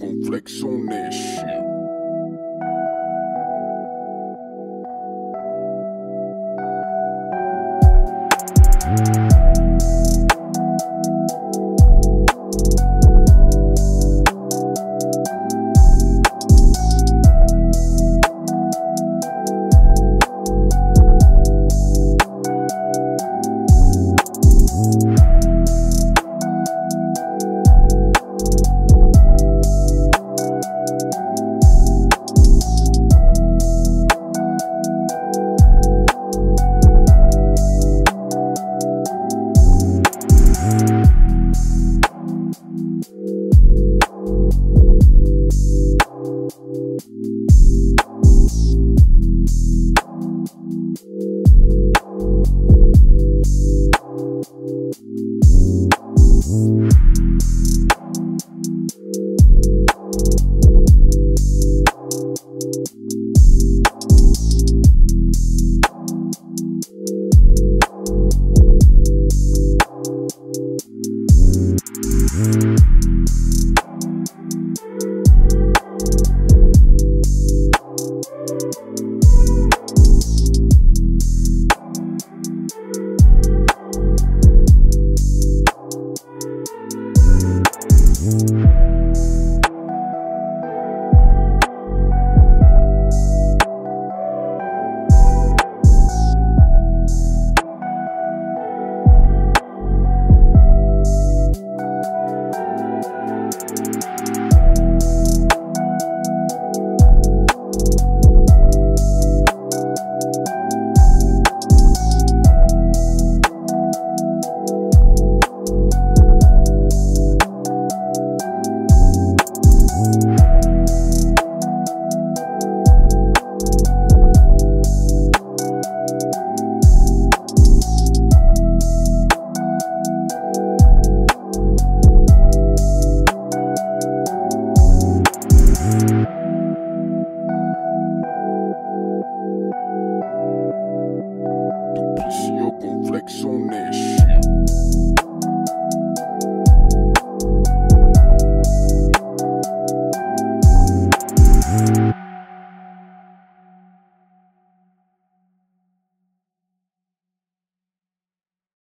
complex on that shit.